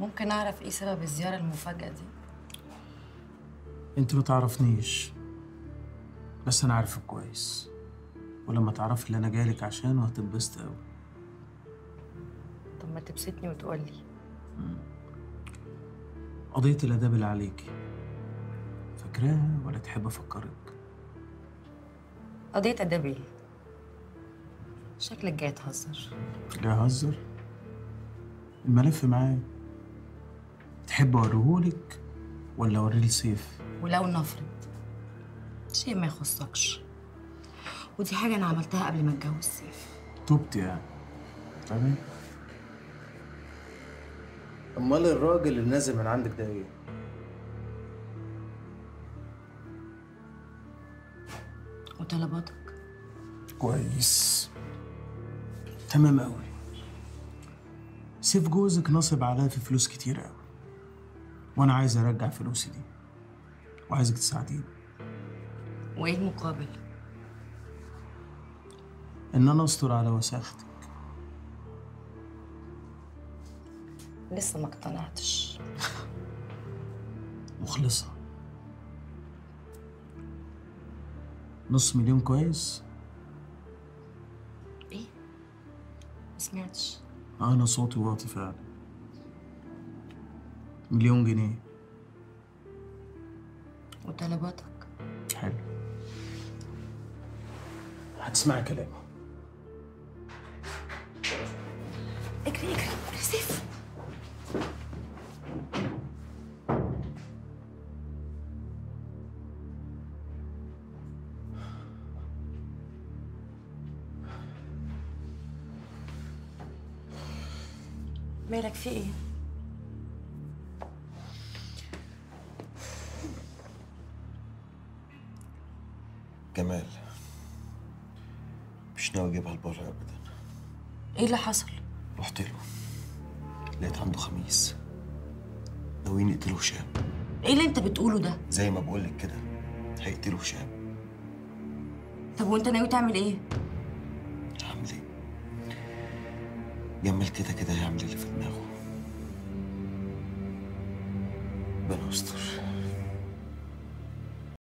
ممكن أعرف إيه سبب الزيارة المفاجئة دي؟ أنت ما تعرفنيش، بس أنا عارفك كويس، ولما تعرفي اللي أنا جايلك عشانه هتتبسطي أوي. طب ما تبسطني وتقولي. قضيت الآداب اللي عليكي، فاكراها ولا تحب أفكرك؟ قضية آداب إيه؟ شكلك جاي تهزر. جاي أهزر؟ الملف معايا. تحب أوريهولك ولا أوريه لسيف؟ ولو نفرض شيء ما يخصكش، ودي حاجة أنا عملتها قبل ما أتجوز سيف. توبت يعني؟ تمام. أمال الراجل اللي نازل من عندك ده إيه؟ وطلباتك؟ كويس. تمام أوي. سيف جوزك نصب عليا في فلوس كتير أوي، وأنا عايز أرجع فلوسي دي، وعايزك تساعديني. وإيه المقابل؟ إن أنا أستر على وساختك. لسه ما اقتنعتش. مخلصة. $500,000 كويس؟ إيه؟ ما سمعتش. أنا صوتي واطي فعلا. $1,000,000. وطلباتك؟ حلو. هتسمعي كلامي. اجري اجري يا سيف. مالك في ايه؟ جمال مش ناوي اجيبها لبره ابدا. ايه اللي حصل؟ رحت له لقيت عنده خميس، ناويين يقتلوا هشام. ايه اللي انت بتقوله ده؟ زي ما بقولك كده، هيقتلوا هشام. طب وانت ناوي تعمل ايه؟ هعمل ايه؟ جمال كده كده هيعمل اللي في دماغه. ربنا يستر.